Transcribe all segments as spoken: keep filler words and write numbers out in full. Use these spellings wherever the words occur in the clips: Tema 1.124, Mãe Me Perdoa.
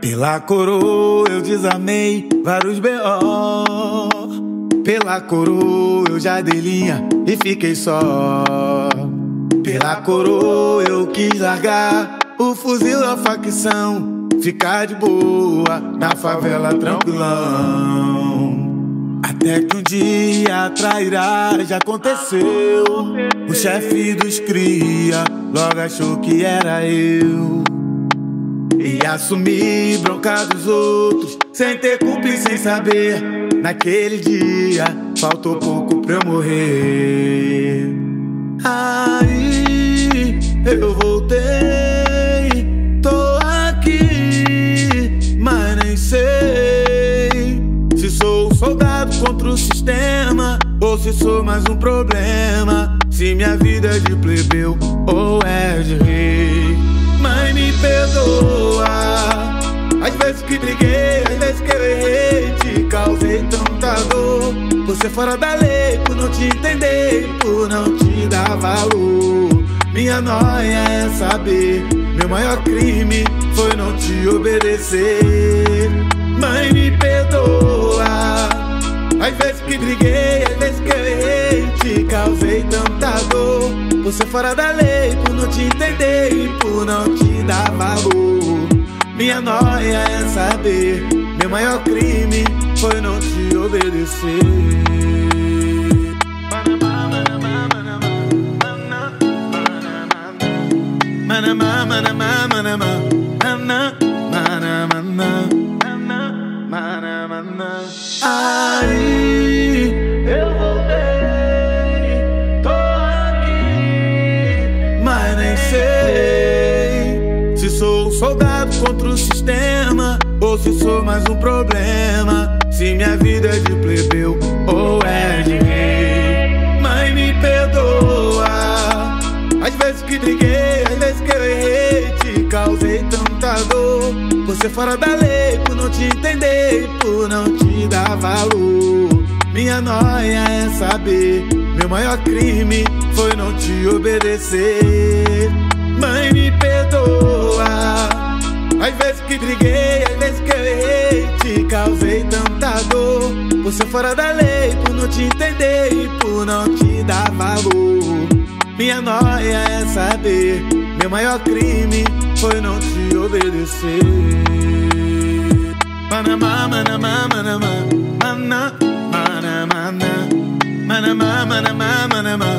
Pela coroa eu desarmei vários B O. Pela coroa eu já dei linha e fiquei só. Pela coroa eu quis largar o fuzil, a facção, ficar de boa na favela tranquilão. Até que um dia a trairagem aconteceu. O chefe dos cria logo achou que era eu, e assumi bronca dos outros sem ter culpa e sem saber. Naquele dia, faltou pouco pra eu morrer. Aí, eu voltei, tô aqui, mas nem sei se sou um soldado contra o sistema ou se sou mais um problema, se minha vida é de plebeu ou é de rei. Mãe, me perdoa, às vezes que briguei, às vezes que eu errei, te causei tanta dor. Você fora da lei, por não te entender, por não te dar valor. Minha nóia é saber, meu maior crime foi não te obedecer. Mãe, me perdoa, às vezes que briguei, às vezes que eu errei, te causei tanta dor. Você fora da lei, por não te entender, por não te dar valor. Minha nóia é saber, meu maior crime foi não te obedecer. Manamá, manamá, manamá, manamá, manamá. Aí eu voltei, tô aqui, mas nem sei se sou um soldado contra o sistema ou se sou mais um problema, se minha vida é de plebeu ou é de rei. Mãe, me perdoa, às vezes que briguei, às vezes que eu errei, te causei tanta dor. Você fora da lei, por não te entender, por não te dar valor. Minha nóia é saber, meu maior crime foi não te obedecer. Mãe, me perdoa, às vezes que briguei, às vezes que eu errei, te causei tanta dor. Você fora da lei, por não te entender e por não te dar valor. Minha nóia é saber, meu maior crime foi não te obedecer. Manamá, manamá, manamá, manamá, manamá, manamá, manamá, manamá, manamá,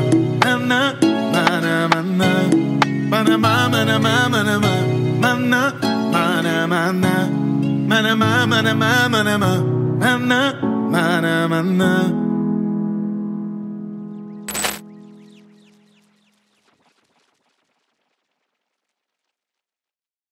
manamá, manamá, manamá, manamá. Mana mana mana mana mana mana mana mana.